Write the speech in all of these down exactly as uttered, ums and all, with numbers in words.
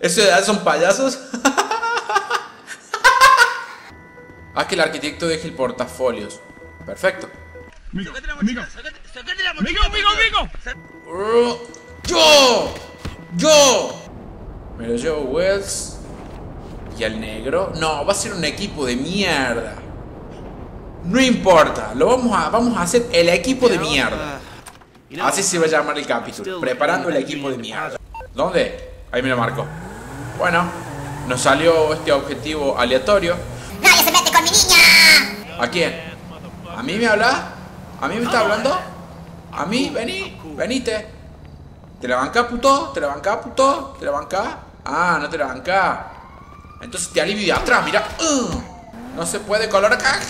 ¿Ese edad son payasos? Haz que el arquitecto deje el portafolios. Perfecto. Migo, migo, migo, migo. Yo, yo. Me lo llevo Wells. ¿Y al negro? No, va a ser un equipo de mierda. No importa, lo vamos a, vamos a hacer el equipo de mierda. Así se va a llamar el capítulo, preparando el equipo de mierda. ¿Dónde? Ahí me lo marco. Bueno, nos salió este objetivo aleatorio. ¡Nadie se mete con mi niña! ¿A quién? ¿A mí me habla? ¿A mí me está hablando? ¿A mí? Vení, venite. ¿Te la bancás, puto? ¿Te la bancás, puto? ¿Te la bancás? Ah, no te la bancás. Entonces te alivio de atrás, mira. Uh, no se puede colar acá.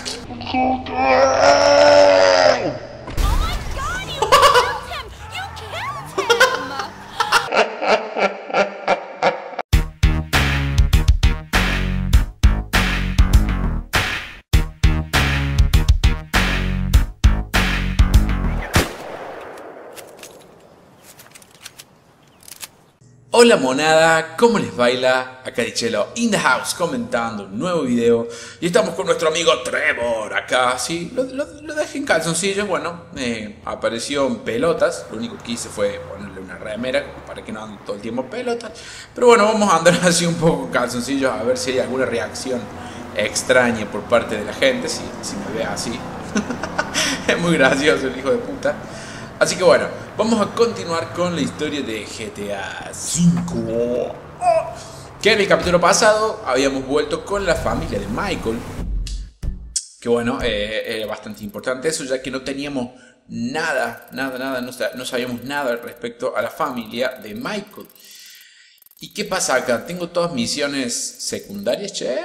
Hola monada, ¿cómo les baila? Acá Chelo in the house comentando un nuevo video. Y estamos con nuestro amigo Trevor acá, sí, lo, lo, lo dejé en calzoncillos, bueno, eh, apareció en pelotas. Lo único que hice fue ponerle una remera para que no ande todo el tiempo pelotas. Pero bueno, vamos a andar así un poco en calzoncillos a ver si hay alguna reacción extraña por parte de la gente, si, si me ve así. Es muy gracioso el hijo de puta. Así que bueno, vamos a continuar con la historia de G T A cinco. Que en el capítulo pasado habíamos vuelto con la familia de Michael. Que bueno, eh, era bastante importante eso, ya que no teníamos nada, nada, nada, no sabíamos nada respecto a la familia de Michael. ¿Y qué pasa acá? ¿Tengo todas misiones secundarias, che?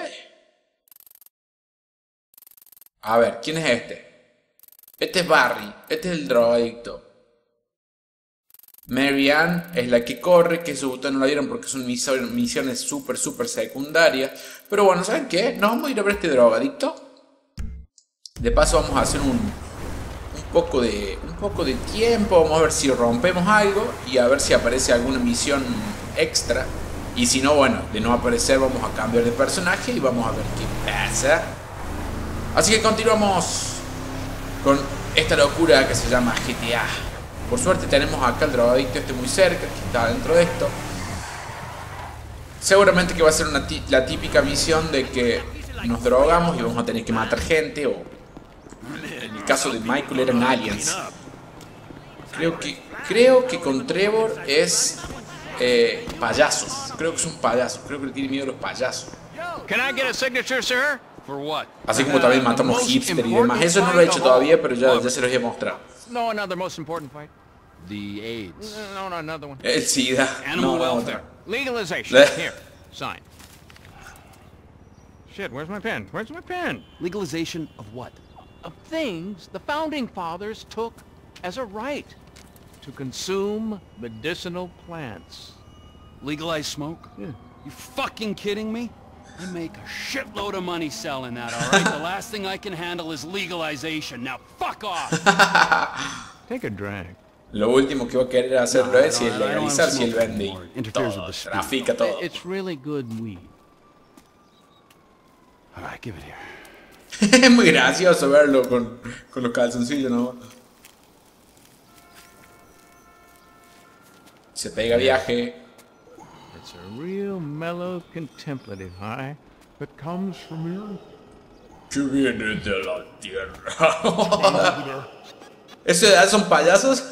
A ver, ¿quién es este? Este es Barry, este es el drogadicto. Mary Ann es la que corre, que su botón no la dieron porque son misiones súper, súper secundarias. Pero bueno, ¿saben qué? Nos vamos a ir a ver este drogadicto. De paso vamos a hacer un, un, poco de, un poco de tiempo. Vamos a ver si rompemos algo y a ver si aparece alguna misión extra. Y si no, bueno, de no aparecer vamos a cambiar de personaje y vamos a ver qué pasa. Así que continuamos con esta locura que se llama G T A. Por suerte tenemos acá el drogadicto este muy cerca, que está dentro de esto. Seguramente que va a ser una la típica misión de que nos drogamos y vamos a tener que matar gente, o en el caso de Michael eran aliens. Creo que, creo que con Trevor es eh, payasos. Creo que es un payaso, creo que le tiene miedo a los payasos. Así como también matamos hipster y demás. Eso no lo he hecho todavía, pero ya, ya se los voy a mostrar. El SIDA. No, no, otra. Shit, where's my pen? Where's my pen? Legalization of what? Of things the founding fathers took as a right to consume medicinal plants. Legalize smoke? Yeah. You fucking kidding me? I make a shitload of money selling that, all right? The last thing I can handle is legalization. Now fuck off. Take a drag. Lo último que va a querer hacerlo es si legalizar, si él vende todo, trafica todo. It's really good weed. All right, give it here. Es muy gracioso verlo con con los calzoncillos, ¿no? Se pega viaje. It's a real mellow contemplative high that comes from here. Que viene de la tierra. ¿Eso ya son payasos?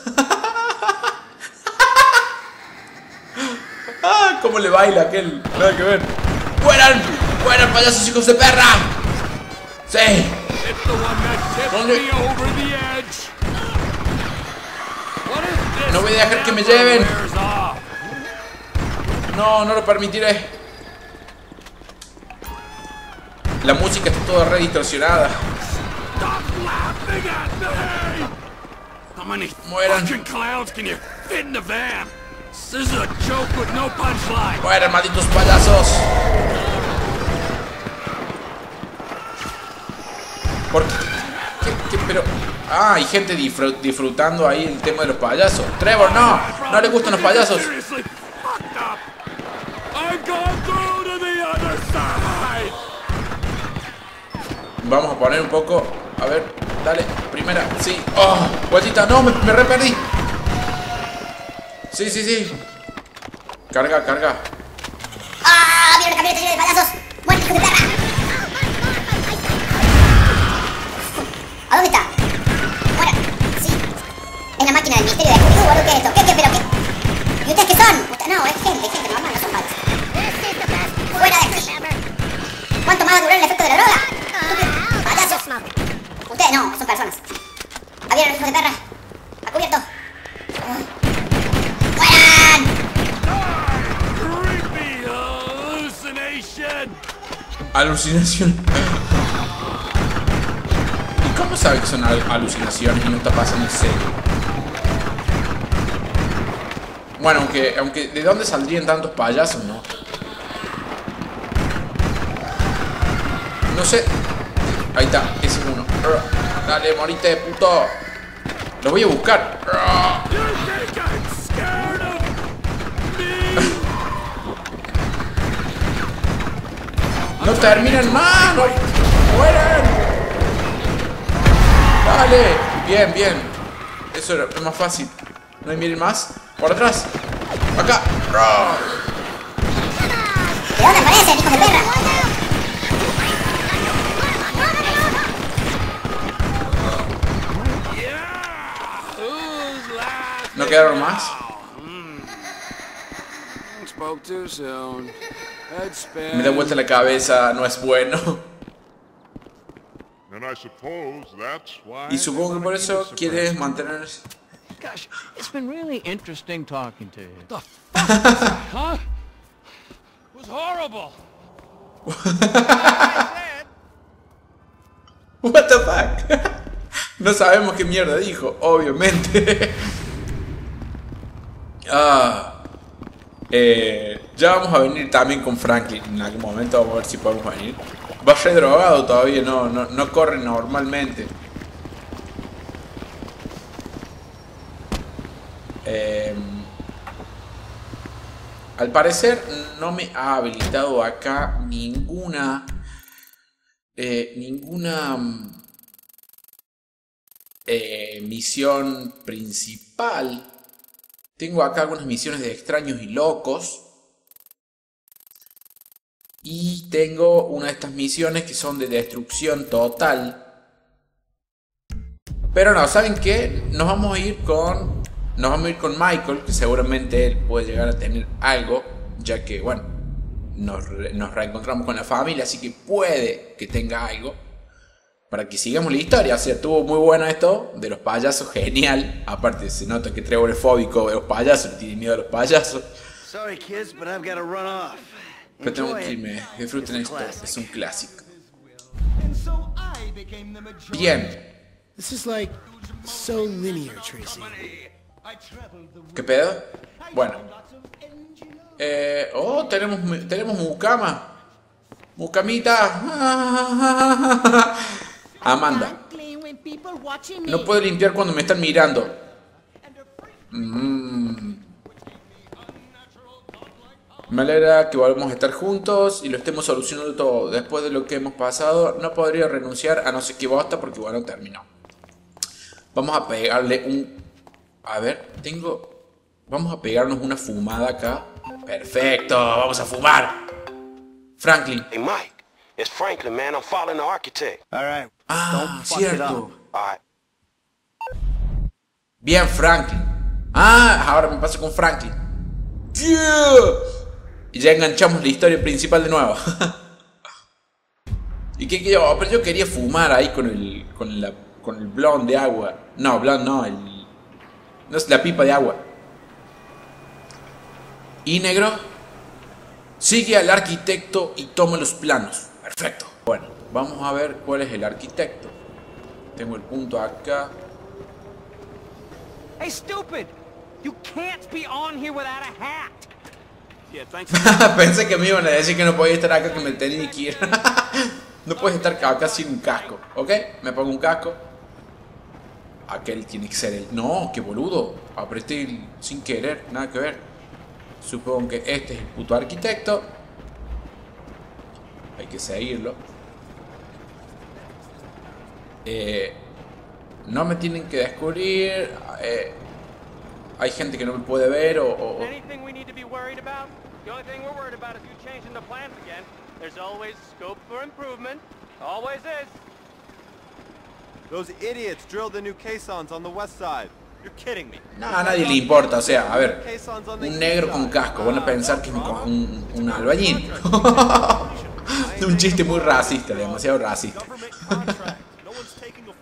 Ah, cómo le baila aquel. Nada que ver. ¡Fueran! ¡Fueran, payasos hijos de perra! ¡Sí! No voy a dejar que me lleven. No, no lo permitiré. La música está toda re distorsionada. Mueran. Mueran, malditos payasos. ¿Por qué? ¿Qué, qué? Pero Ah, hay gente disfrutando ahí el tema de los payasos. Trevor, no, no le gustan los payasos. Vamos a poner un poco. A ver, dale, primera, sí. Oh, vueltita, no, me, me re perdí. Sí, sí, sí. Carga, carga. ¡Ah! ¡Viene el camioneta lleno de payasos! ¡Muerte, hijo de perra! ¿A dónde está? Bueno, sí. Es la máquina del misterio de Hugh, boludo, ¿qué es esto? ¿Qué, qué, pero qué? ¿Y ustedes qué son? Puta, no, es gente, gente normal, no son payasos. ¡Fuera de aquí! ¿Cuánto más va a durar el efecto de la droga? ¡Payasos! Ustedes no, son personas. ¡A vieron, hijo de perra! ¡A cubierto! Alucinación. ¿Y cómo sabe que son al alucinaciones y no está pasando en serio? Bueno, aunque, aunque ¿de dónde saldrían tantos payasos, no? No sé. Ahí está, ese es uno. Dale, morite, puto. Lo voy a buscar. ¡No terminan más! ¡No! ¡Mueren! ¡Dale! Bien, bien. Eso era más fácil. No hay miren más. Por atrás. ¡Acá! ¿De dónde aparecen, hijos de perra? ¿No quedaron más? Me da vuelta la cabeza, no es bueno. Y supongo que por eso quieres mantenerse. What the fuck? No sabemos qué mierda dijo, obviamente. Ah. Eh, ya vamos a venir también con Franklin. En algún momento vamos a ver si podemos venir. Va a ser drogado todavía, no, no, no corre normalmente. eh, Al parecer no me ha habilitado acá ninguna eh, Ninguna eh, misión principal. Tengo acá algunas misiones de extraños y locos. Y tengo una de estas misiones que son de destrucción total. Pero no, ¿saben qué? Nos vamos a ir con... Nos vamos a ir con Michael, que seguramente él puede llegar a tener algo. Ya que, bueno, nos, nos reencontramos con la familia, así que puede que tenga algo. Para que sigamos la historia, o sea, estuvo muy bueno esto de los payasos, genial. Aparte se nota que Trevor es fóbico de los payasos, no tiene miedo a los payasos. Pero tengo que irme, disfruten esto, es un clásico. Bien. ¿Qué pedo? Bueno. Eh, oh, tenemos, tenemos mucama. Mucamita. Amanda. No puedo limpiar cuando me están mirando. Mm. Me alegra que volvamos a estar juntos y lo estemos solucionando todo. Después de lo que hemos pasado, no podría renunciar a no sé qué bosta porque bueno, terminó. Vamos a pegarle un... A ver, tengo... Vamos a pegarnos una fumada acá. Perfecto, vamos a fumar. Franklin. Hey, Mike. It's Franklin, man. I'm following the architect. All right. Ah, cierto. Bien, Franklin. Ah, ahora me paso con Franklin. Yeah. Y ya enganchamos la historia principal de nuevo. ¿Y qué yo? Pero yo quería fumar ahí con el con la con el blond de agua. No, blond no, el no es la pipa de agua. ¿Y negro? Sigue al arquitecto y toma los planos. Perfecto. Bueno, vamos a ver cuál es el arquitecto. Tengo el punto acá. Hey, stupid. You can't be on here without a hat. Yeah, thanks. Pensé que me iban a decir que no podía estar acá, que me tenía que ir. No puedes estar acá sin un casco, ¿ok? Me pongo un casco. Aquel tiene que ser el... No, qué boludo. Apreté sin querer, nada que ver. Supongo que este es el puto arquitecto. Hay que seguirlo. Eh, no me tienen que descubrir. Eh, hay gente que no me puede ver o... o, o... The only thing we're worried about is you changing the plans again. There's always scope for improvement. Always is. Those idiots drilled the new caissons on the west side. You're kidding me. No, a nadie le importa, o sea, a ver, un negro con casco, van a pensar que es un, un albañil. Un chiste muy racista, demasiado racista.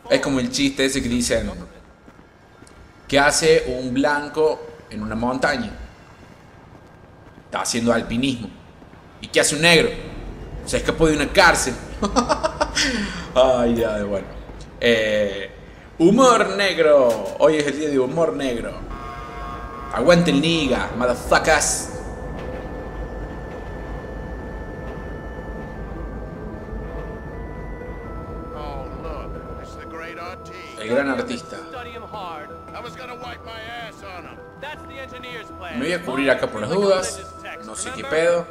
Es como el chiste ese que dicen, ¿qué hace un blanco en una montaña? Está haciendo alpinismo. ¿Y qué hace un negro? Se escapó de una cárcel. Ay, ya, bueno. Eh, humor negro. Hoy es el día de humor negro. Aguante el niga, motherfuckers. El gran artista. Me voy a cubrir acá por las dudas. No sé qué pedo.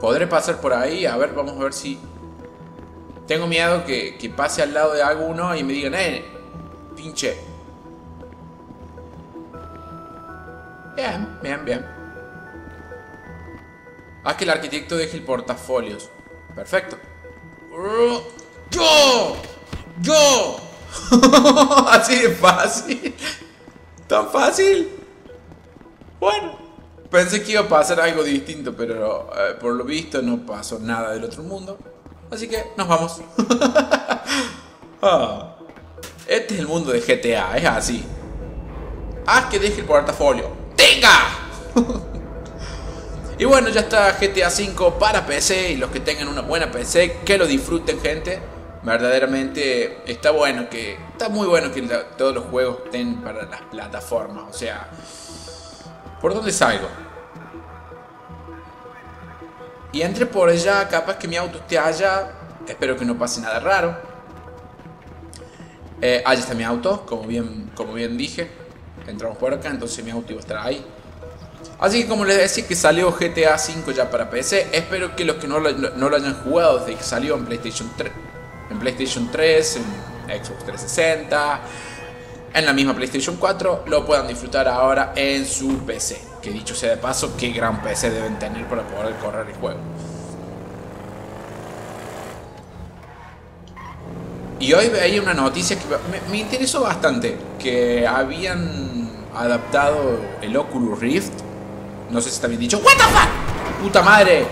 Podré pasar por ahí. A ver, vamos a ver si... Tengo miedo que, que pase al lado de alguno y me digan, eh, pinche. Bien, bien, bien. Haz que el arquitecto deje el portafolios. Perfecto. ¡Yo! ¡Yo! Así de fácil. Tan fácil. Bueno, pensé que iba a pasar algo distinto, pero eh, por lo visto no pasó nada del otro mundo. Así que nos vamos. Oh. Este es el mundo de G T A, es así. Haz que deje el portafolio. ¡Tenga! Y bueno, ya está G T A cinco para P C. Y los que tengan una buena P C, que lo disfruten, gente. Verdaderamente está bueno que... Está muy bueno que la, todos los juegos estén para las plataformas. O sea... ¿Por dónde salgo? Y entre por allá, capaz que mi auto esté allá. Espero que no pase nada raro. Eh, allá está mi auto, como bien, como bien dije. Entramos por acá, entonces mi auto iba a estar ahí. Así que como les decía, que salió G T A cinco ya para P C. Espero que los que no lo, no lo hayan jugado desde que salió en PlayStation tres... En PlayStation tres, en Xbox trescientos sesenta, en la misma PlayStation cuatro, lo puedan disfrutar ahora en su P C. Que dicho sea de paso, qué gran P C deben tener para poder correr el juego. Y hoy veía una noticia que me, me interesó bastante, que habían adaptado el Oculus Rift. No sé si está bien dicho. ¡What the fuck! ¡Puta madre!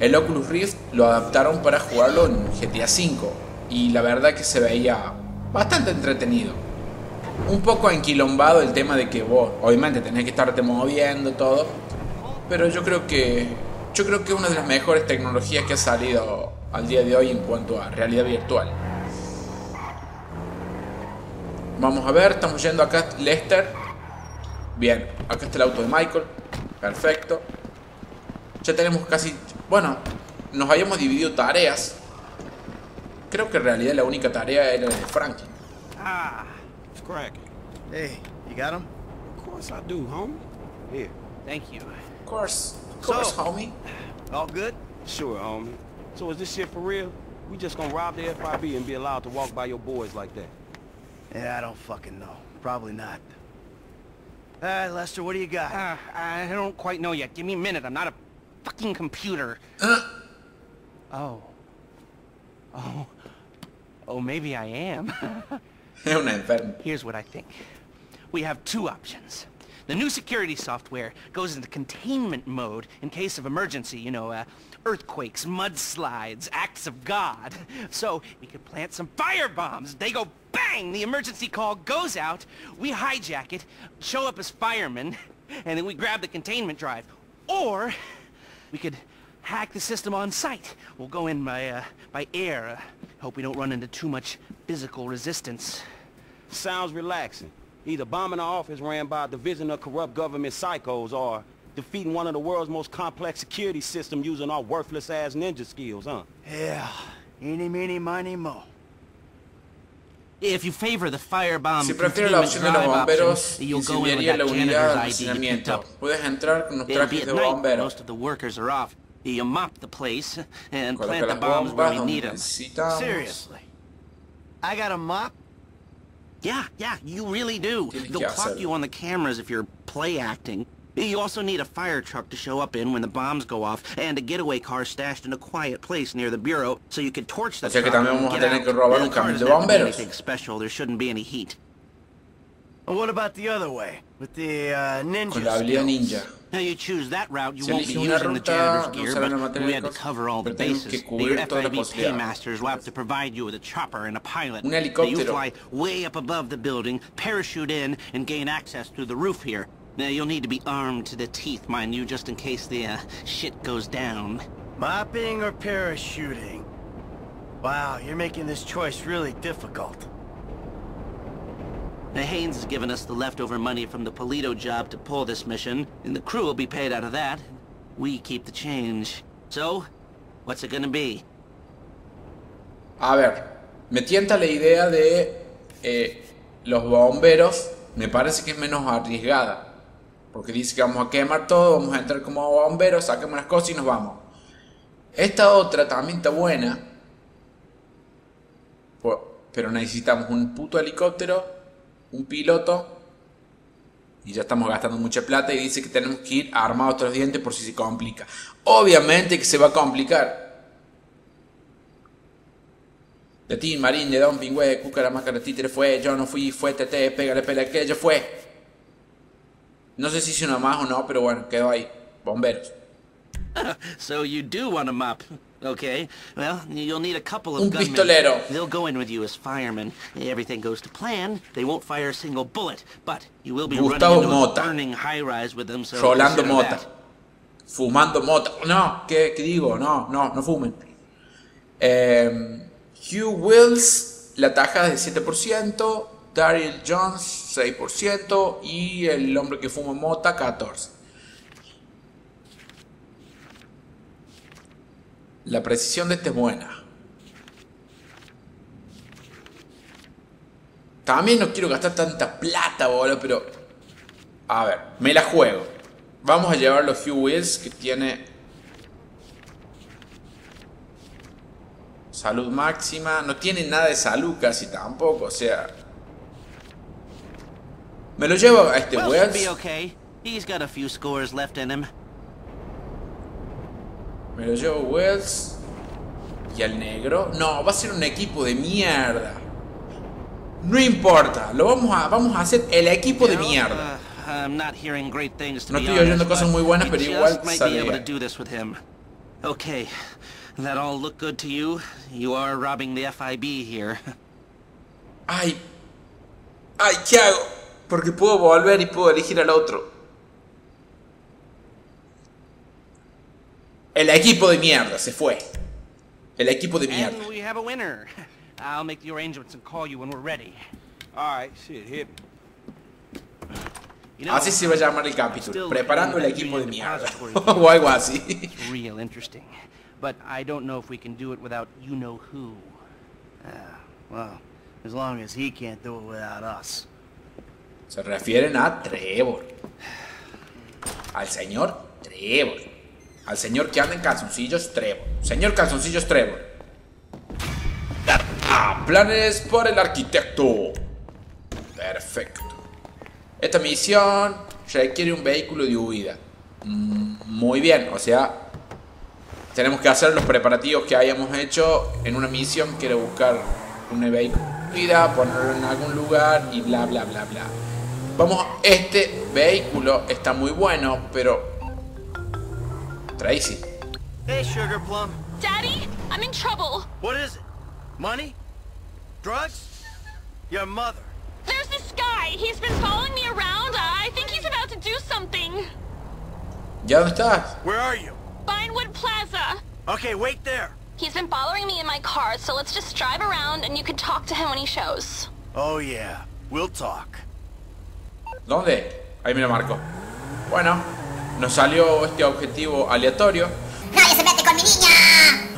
El Oculus Rift lo adaptaron para jugarlo en G T A cinco. Y la verdad que se veía bastante entretenido. Un poco enquilombado el tema de que vos, obviamente, tenés que estarte moviendo todo. Pero yo creo que yo creo que es una de las mejores tecnologías que ha salido al día de hoy en cuanto a realidad virtual. Vamos a ver, estamos yendo acá Lester. Bien, acá está el auto de Michael. Perfecto. Ya tenemos casi... Bueno, nos habíamos dividido tareas. Creo que en realidad la única tarea era la de Franklin. Ah, it's cracking. Hey, you got him? Of course I do, homie. Here, thank you. Of course, of course, so, homie. All good? Sure, homie. So is this shit for real? We just gonna rob the F B I and be allowed to walk by your boys like that? Yeah, I don't fucking know. Probably not. All right, Lester, what do you got? Uh, I don't quite know yet. Give me a minute. I'm not a... fucking computer. Uh. Oh. Oh. Oh, maybe I am. Here's what I think. We have two options. The new security software goes into containment mode in case of emergency, you know, uh, earthquakes, mudslides, acts of God. So we could plant some firebombs. They go bang! The emergency call goes out. We hijack it, show up as firemen, and then we grab the containment drive. Or... we could hack the system on site. We'll go in by, uh, by air. Uh, hope we don't run into too much physical resistance. Sounds relaxing. Either bombing an office ran by a division of corrupt government psychos or defeating one of the world's most complex security systems using our worthless-ass ninja skills, huh? Yeah. Eeny, meeny, miny, mo. If you favor the firebomb, si prefieres la opción de los bomberos, incendiaría la unidad de almacenamiento. Puedes entrar con los trajes de bombero. You mop the place and plant the bombs where we need them. Seriously. I got a mop? Yeah, yeah, you really do. They'll clock you on the cameras if you're play acting. You also need a fire truck to show up in when the bombs go off, and a getaway car stashed in a quiet place near the bureau so you can torch the truck and get out. The car doesn't do anything special. There shouldn't be any heat. What about the other way? With the uh, ninja skills? Now you choose that route, you won't be using the janitor's gear, but we had to cover all the bases. The F B I paymasters will have to provide you with a chopper and a pilot. You fly way up above the building, parachute in, and gain access through the roof here. Now you'll need to be armed to the teeth, mind you, just in case the uh, shit goes down. Mopping or parachuting? Wow, you're making this choice really difficult. Now, Haynes has given us the leftover money from the Polito job to pull this mission, and the crew will be paid out of that. We keep the change. So, what's it gonna be? A ver, me tienta la idea de eh, los bomberos. Me parece que es menos arriesgada, porque dice que vamos a quemar todo, vamos a entrar como bomberos, saquemos las cosas y nos vamos. Esta otra también está buena, pero necesitamos un puto helicóptero, un piloto, y ya estamos gastando mucha plata, y dice que tenemos que ir armados hasta los dientes por si se complica. Obviamente que se va a complicar. De ti, Marín, de Don Pingüe, Cuca, la máscara títere fue, yo no fui, fue Tete, pégale, pela que yo fue. No sé si hice una más o no, pero bueno, quedó ahí. Bomberos. So you do want a mop. Okay, well, you'll need a couple of gunmen. Un pistolero. They'll go in with you as firemen. Everything goes to plan. They won't fire a single bullet, but you will be Gustavo running into Mota. A burning high-rise with them, so Rolando Mota. That. Fumando Mota. No, ¿qué, qué digo? No, no, no fumen. Eh, Hugh Wills, la tajada del siete por ciento. Daryl Jones, seis por ciento. Y el hombre que fuma Mota, catorce por ciento. La precisión de este es buena. También no quiero gastar tanta plata, boludo, pero... A ver, me la juego. Vamos a llevar los Hugh Wills que tiene... salud máxima. No tiene nada de salud casi tampoco, o sea... Me lo llevo a este Wills. Me lo llevo Wells y al negro. No, va a ser un equipo de mierda. No importa, lo vamos a, vamos a hacer el equipo de mierda. No estoy oyendo cosas muy buenas, pero igual sale bien. Okay, that all look good to you. You are robbing the F B I here. Ay, ay, ¿qué hago? Porque puedo volver y puedo elegir al otro. El equipo de mierda se fue. El equipo de mierda. And we have a winner. I'll make the arrangements and call you when we're ready. All right, shit, hit me. You know, así se va a llamar el capítulo. Preparando el equipo de mierda. O algo así. It's real interesting, but I don't know if we can do it without you know who. Uh, well, as long as he can't do it without us. Se refieren a Trevor. Al señor Trevor. Al señor que anda en calzoncillos Trevor. Señor calzoncillos Trevor. Ah, planes por el arquitecto. Perfecto. Esta misión requiere un vehículo de huida. Mm, muy bien, o sea, tenemos que hacer los preparativos que habíamos hecho en una misión que era buscar un vehículo de huida, ponerlo en algún lugar y bla bla bla bla. Vamos, este vehículo está muy bueno, pero... Tracy. Hey, Sugar Plum. Daddy, I'm in trouble. What is it? Money? Drugs? Your mother. There's this guy. He's been following me around. I think he's about to do something. ¿Ya dónde estás? Where are you? Pinewood Plaza. Okay, wait there. He's been following me in my car, so let's just drive around and you can talk to him when he shows. Oh, yeah. We'll talk. ¿Dónde? Ahí me lo marco. Bueno. Nos salió este objetivo aleatorio. ¡Nadie se mete con mi niña!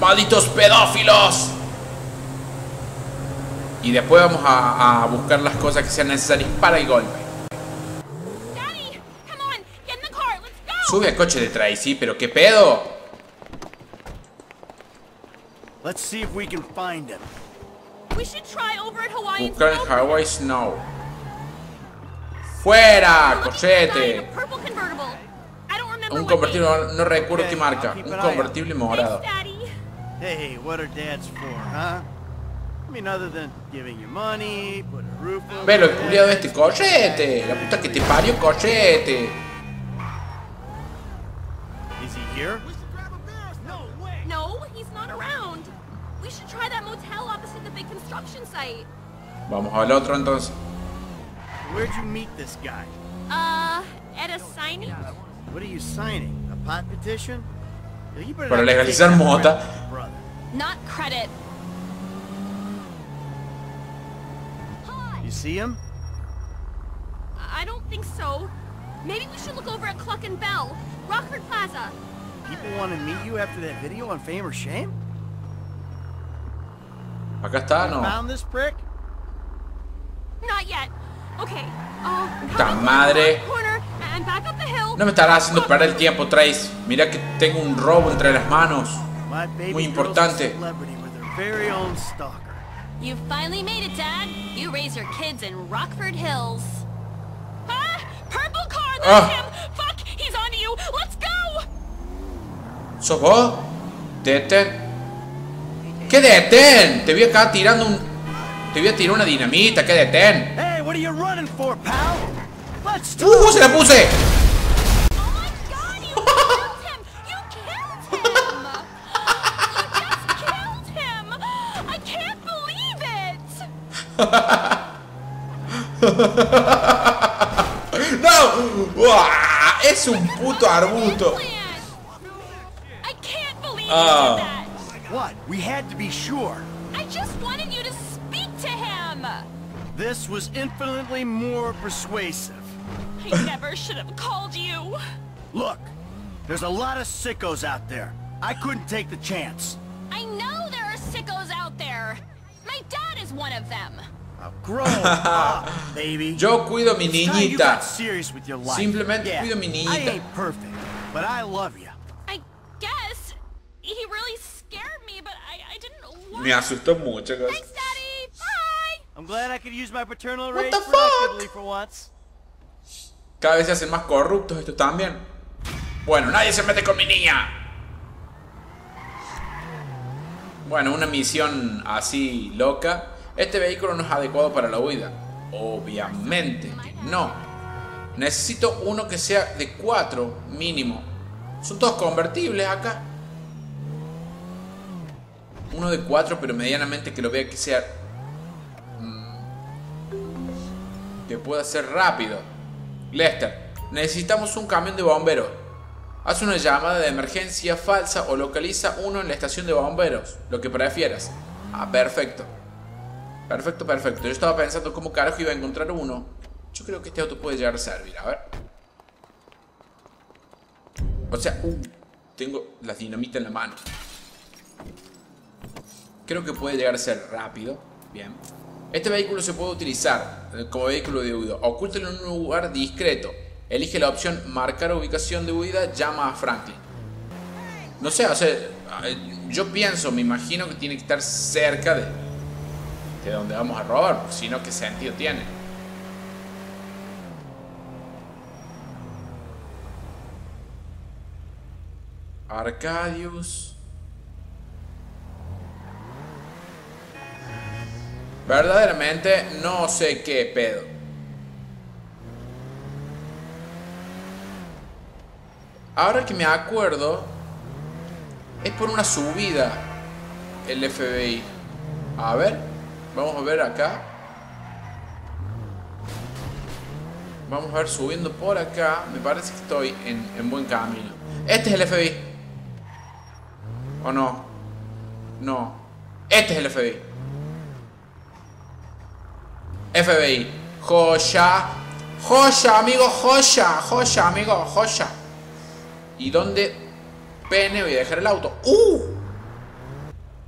¡Malditos pedófilos! Y después vamos a, a buscar las cosas que sean necesarias para el golpe. Daddy, come on, get in the car, let's go. Sube al coche de Tracy, pero qué pedo. Let's see if we can find him. We should try over at Hawaiian Snow. Buscar el Hawaii Snow. ¡Fuera, cochete! Un convertible, no, no recuerdo okay, qué marca. Un convertible morado. Hey, what are dads for, huh? I mean, other than giving you money, put a roof over. Pero el culiado de este cochete, la puta que te parió, cochete. Is he here? No way. No, he's not around. We should try that motel opposite the big construction site. Vamos al otro entonces. Where'd you meet this guy? Uh, at a signing. What are you signing? A pot petition? Para legalizar mota. Not credit. You see him? I don't think so. Maybe we should look over at Cluck and Bell, Rockford Plaza. People want to meet you after that video on Fame or Shame? Acá está, no. Found this prick? Not yet. Okay. Uh, Puta madre. No me estarás haciendo perder el tiempo, Trace. Mira que tengo un robo entre las manos. Muy importante. You finally made it, Dad. You raise your kids in Rockford Hills. Ah, purple car, that's him. Fuck, he's on you. Let's go. ¿Sos vos? Detén. ¿Qué detén? Te voy acá tirando un... Te voy a tirar una dinamita, ¿qué detén? Hey, what are you running for, pal? ¡Uh! ¡Se la puse! ¡No! ¡Uah! ¡Es un puto arbusto! Oh. What? We had to be sure. I just wanted you to speak to him. This was infinitely more persuasive. I never should have called you. Look, there's a lot of sickos out there. I couldn't take the chance. I know there are sickos out there. My dad is one of them. Yo cuido mi niñita. Simplemente cuido mi niñita. Me asustó mucho. What the fuck? Cada vez se hacen más corruptos estos también. Bueno, nadie se mete con mi niña. Bueno, una misión así loca. Este vehículo no es adecuado para la huida. Obviamente que no. Necesito uno que sea de cuatro mínimo. Son todos convertibles acá. Uno de cuatro, pero medianamente que lo vea que sea... Mmm, que pueda ser rápido. Lester, necesitamos un camión de bomberos. Haz una llamada de emergencia falsa o localiza uno en la estación de bomberos. Lo que prefieras. Ah, perfecto. Perfecto, perfecto. Yo estaba pensando cómo carajo iba a encontrar uno. Yo creo que este auto puede llegar a servir. A ver. O sea, uh, tengo la dinamita en la mano. Creo que puede llegar a ser rápido. Bien. Este vehículo se puede utilizar como vehículo de huida. Ocúltalo en un lugar discreto. Elige la opción marcar ubicación de huida. Llama a Franklin. No sé, o sea, yo pienso, me imagino que tiene que estar cerca de... de donde vamos a robar, si no, ¿qué sentido tiene? Arcadius. Verdaderamente no sé qué pedo. Ahora que me acuerdo, es por una subida el F B I. A ver. Vamos a ver acá. Vamos a ver subiendo por acá. Me parece que estoy en, en buen camino. Este es el F B I. ¿O no? No. Este es el F B I. F B I. Joya. Joya, amigo. Joya. Joya, amigo. Joya. ¿Y dónde pene voy a dejar el auto? ¡Uh!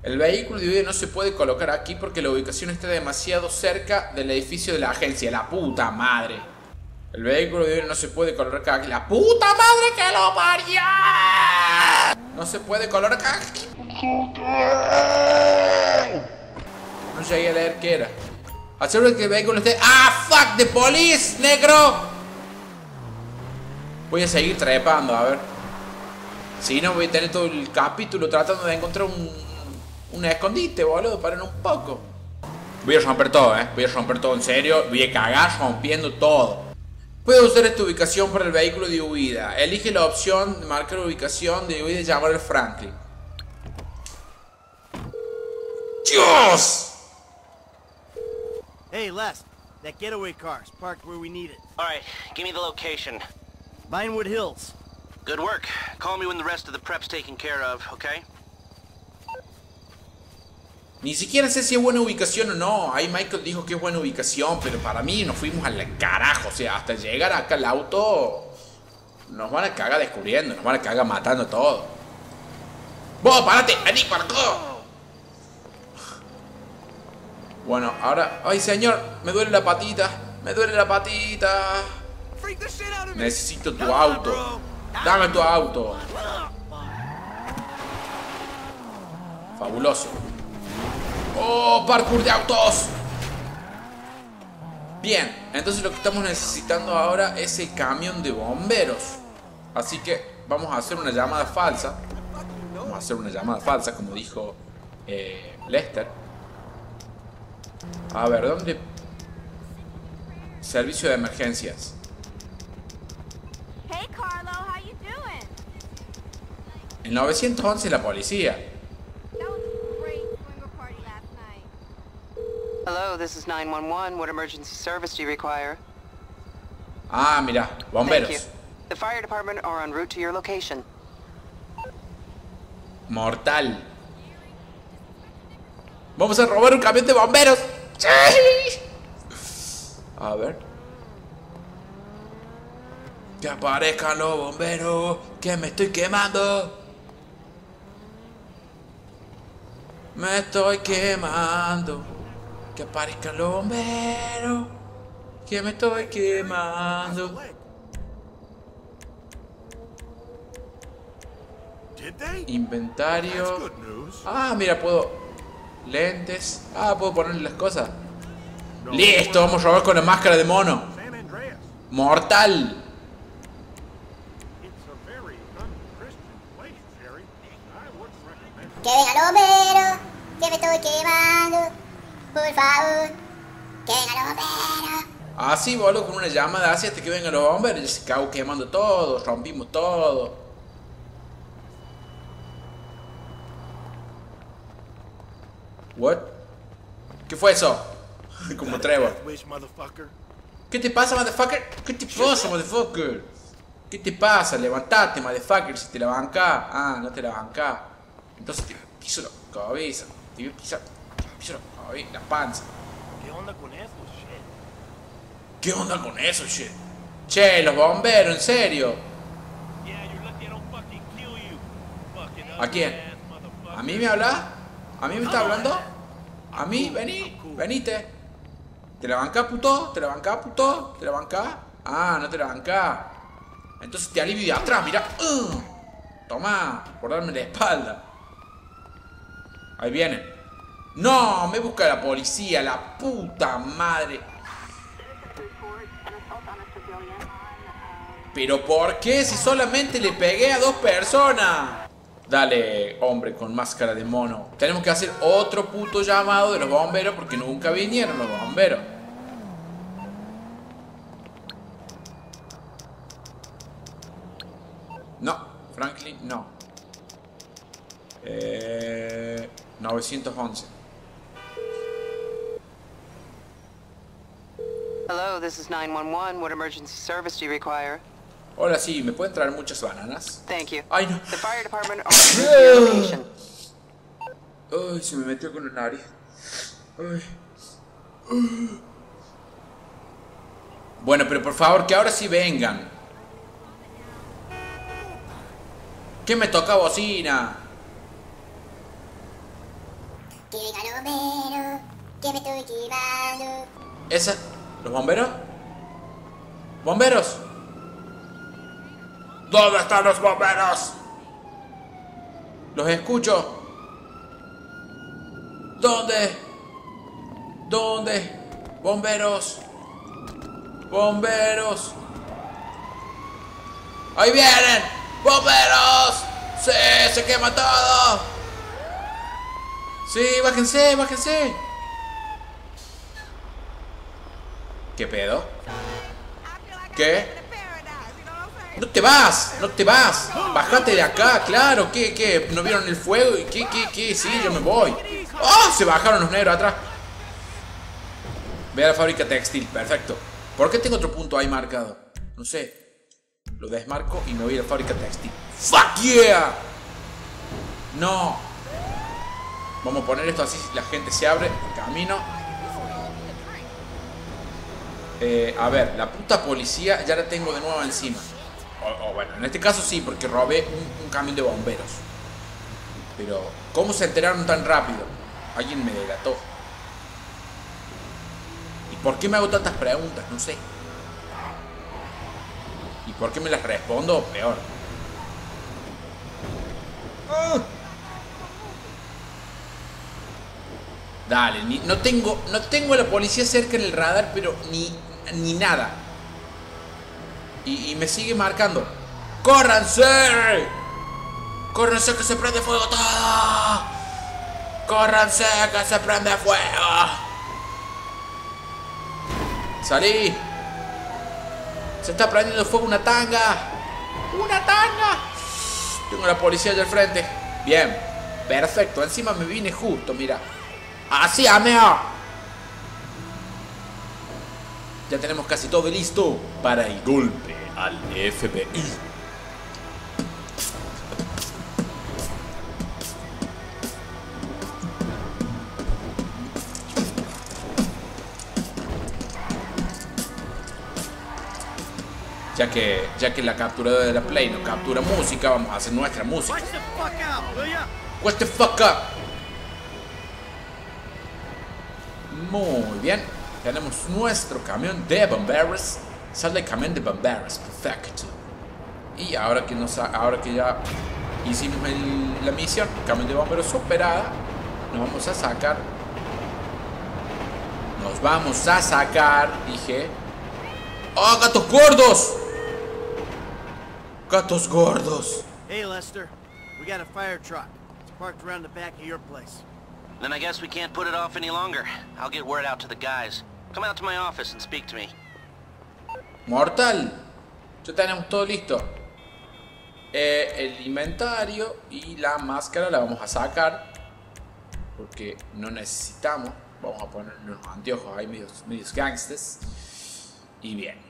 El vehículo de hoy no se puede colocar aquí porque la ubicación está demasiado cerca del edificio de la agencia. La puta madre. El vehículo de hoy no se puede colocar aquí. La puta madre que lo parió. No se puede colocar aquí. No llegué a leer qué era. Asegúrate que el vehículo esté... ¡Ah, fuck! ¡The police, negro! Voy a seguir trepando, a ver. Si no, voy a tener todo el capítulo tratando de encontrar un... un escondite, boludo, paren un poco. Voy a romper todo, eh. Voy a romper todo en serio. Voy a cagar rompiendo todo. Puedo usar esta ubicación para el vehículo de huida. Elige la opción de marcar ubicación de huida y llamar al Franklin. ¡Dios! Hey, Les. That getaway car is parked where we need it. Alright, give me the location. Vinewood Hills. Good work. Call me when the rest of the prep's taken care of, okay? Ni siquiera sé si es buena ubicación o no. Ahí Michael dijo que es buena ubicación, pero para mí nos fuimos al carajo. O sea, hasta llegar acá al auto nos van a cagar descubriendo, nos van a cagar matando todo. ¡Vos, parate! ¡Vení, parco! Bueno, ahora... ¡Ay, señor! Me duele la patita. Me duele la patita. Necesito tu auto. Dame tu auto. Fabuloso. ¡Oh, parkour de autos! Bien, entonces lo que estamos necesitando ahora es el camión de bomberos. Así que vamos a hacer una llamada falsa. Vamos a hacer una llamada falsa, como dijo eh, Lester. A ver, ¿dónde? Servicio de emergencias. Hey, Carlo, ¿cómo estás? El nueve once, la policía. Hello, this is nine one one. What emergency service do you require? Ah, mira, bomberos. Thank you. The fire department are en route to your location. Mortal. Vamos a robar un camión de bomberos. A ver. Que aparezcan los bomberos, que me estoy quemando. Me estoy quemando. Que aparezcan los bomberos, que me estoy quemando. Inventario. Ah, mira, puedo. Lentes. Ah, puedo ponerle las cosas. Listo, vamos a robar con la máscara de mono. Mortal. Que vengan los bomberos, que me estoy quemando. Por favor, que vengan los bomberos. Así, boludo, con una llamada así hasta que vengan los bomberos. Ya se cagó quemando todo, rompimos todo. What? ¿Qué fue eso? Como Trevor. ¿Qué te pasa, motherfucker? ¿Qué te pasa, motherfucker? ¿Qué te pasa? Levantate, motherfucker, si te la bancás. Ah, no te la bancás. Entonces te piso la cabeza. Te piso la... Ay, la panza. ¿Qué onda con eso, shit? ¿Qué onda con eso, shit? Che, los bomberos, en serio. ¿A quién? ¿A mí me habla? ¿A mí me está hablando? ¿A mí? Vení, venite. ¿Te la bancás, puto? ¿Te la bancás, puto? ¿Te la bancás? Ah, no te la bancás. Entonces te alivio de atrás, mirá. Uh, Tomá, por darme la espalda. Ahí vienen. No, me busca la policía, la puta madre. Pero ¿por qué? Si solamente le pegué a dos personas. Dale, hombre con máscara de mono. Tenemos que hacer otro puto llamado de los bomberos porque nunca vinieron los bomberos. No, Franklin, no. Eh... nueve once. Hello, this is nine one one. What emergency service do you require? Hola, sí, ¿me pueden traer muchas bananas? Thank you. Ay, no. The fire department are Ay, se me metió con el nariz. Ay. Ay. Bueno, pero por favor, que ahora sí vengan. ¿Qué me toca bocina? Que venga el bombero, que me estoy quemando. ¿Esa? ¿Los bomberos? ¡Bomberos! ¿Dónde están los bomberos? Los escucho. ¿Dónde? ¿Dónde? Bomberos. Bomberos. ¡Ahí vienen! ¡Bomberos! ¡Sí! ¡Se quema todo! ¡Sí! ¡Bájense! ¡Bájense! ¿Qué pedo? ¿Qué? ¡No te vas! ¡No te vas! ¡Bájate de acá! ¡Claro! ¿Qué? ¿Qué? ¿No vieron el fuego? ¿Qué? ¿Qué? ¿Qué? Sí, yo me voy. ¡Oh! Se bajaron los negros atrás. Ve a la fábrica textil. Perfecto. ¿Por qué tengo otro punto ahí marcado? No sé. Lo desmarco y me voy a la fábrica textil. ¡Fuck yeah! ¡No! Vamos a poner esto así. La gente se abre el camino. Eh, a ver. La puta policía ya la tengo de nuevo encima. O, o bueno, en este caso sí, porque robé un, un camión de bomberos. Pero, ¿cómo se enteraron tan rápido? Alguien me delató. ¿Y por qué me hago tantas preguntas? No sé. ¿Y por qué me las respondo? Peor. ¡Ah! Dale, ni, no tengo no tengo a la policía cerca en el radar, pero ni, ni nada. Y, y me sigue marcando. ¡Córranse! ¡Córranse que se prende fuego todo! ¡Córranse que se prende fuego! ¡Salí! ¡Se está prendiendo fuego una tanga! ¡Una tanga! Tengo a la policía allá al frente. Bien, perfecto. Encima me vine justo, mira. ¡Así, amigo! Ya tenemos casi todo listo para el golpe al F B I. Ya que, ya que la capturadora de la Play no captura música, vamos a hacer nuestra música. What the fuck up. Muy bien. Tenemos nuestro camión de bomberos. Sale el camión de bomberos. Perfecto. Y ahora que, nos ha, ahora que ya hicimos el, la misión, el camión de bomberos superada, nos vamos a sacar. Nos vamos a sacar, dije. ¡Oh, gatos gordos! ¡Gatos gordos! Hey, Lester. We got a fire truck. It's parked around the back of your place. Then I guess we can't put it off any longer. I'll get word out to the guys. Come out to my office and speak to me. Mortal. Ya tenemos todo listo. Eh, el inventario y la máscara la vamos a sacar. Porque no necesitamos. Vamos a poner unos anteojos ahí medios, medios gangsters. Y bien.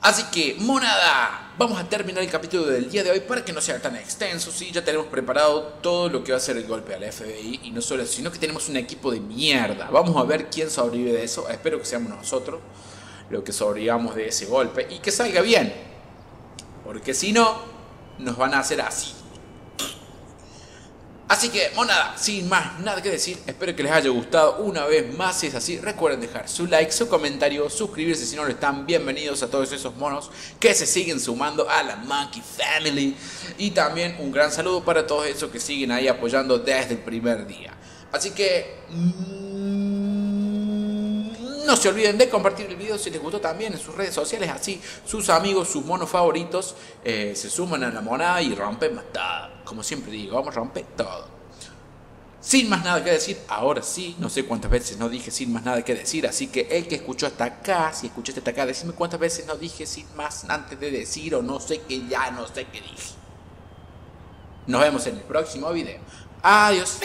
Así que, monada, vamos a terminar el capítulo del día de hoy para que no sea tan extenso. Sí, ya tenemos preparado todo lo que va a ser el golpe al F B I. Y no solo eso, sino que tenemos un equipo de mierda. Vamos a ver quién sobrevive de eso. Espero que seamos nosotros los que sobrevivamos de ese golpe. Y que salga bien. Porque si no, nos van a hacer así. Así que, monada, sin más nada que decir, espero que les haya gustado una vez más. Si es así, recuerden dejar su like, su comentario, suscribirse si no lo están. Bienvenidos a todos esos monos que se siguen sumando a la Monkey Family. Y también un gran saludo para todos esos que siguen ahí apoyando desde el primer día. Así que... Mmm, no se olviden de compartir el video si les gustó también en sus redes sociales. Así sus amigos, sus monos favoritos eh, se suman a la monada y rompen más tarde. Como siempre digo, vamos a romper todo. Sin más nada que decir, ahora sí, no sé cuántas veces no dije sin más nada que decir, así que el que escuchó hasta acá, si escuchaste hasta acá, decime cuántas veces no dije sin más antes de decir o no sé qué ya, no sé qué dije. Nos vemos en el próximo video. Adiós.